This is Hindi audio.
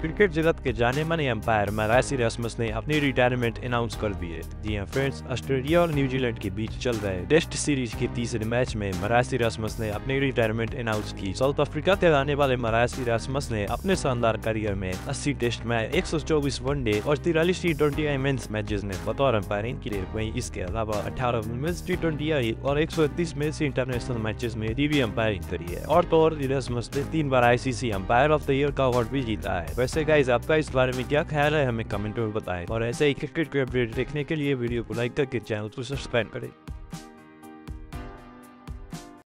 क्रिकेट जगत के जाने माने अंपायर मैराइस एरास्मस ने अपनी रिटायरमेंट अनाउंस कर दी है। जी हां फ्रेंड्स, ऑस्ट्रेलिया और न्यूजीलैंड के बीच चल रहे टेस्ट सीरीज के तीसरे मैच में मैराइस एरास्मस ने अपनी रिटायरमेंट अनाउंस की। साउथ अफ्रीका के रहने वाले मैराइस एरास्मस ने अपने शानदार करियर में 80 टेस्ट मैच, 124 वनडे और 43 टी20 मेंस मैचेस में बतौर अंपायरिंग के लिए हुई। इसके अलावा 18 मेंस टी20 और 131 मेंस इंटरनेशनल मैचेस में भी अंपायरिंग करी है। और एरास्मस ने 3 बार ICC umpire of the year का अवार्ड भी जीता है। वैसे गाइस, आपका इस बारे में क्या ख्याल है हमें कमेंट में बताएं और ऐसे ही क्रिकेट के अपडेट देखने के लिए वीडियो को लाइक करके चैनल को सब्सक्राइब करें।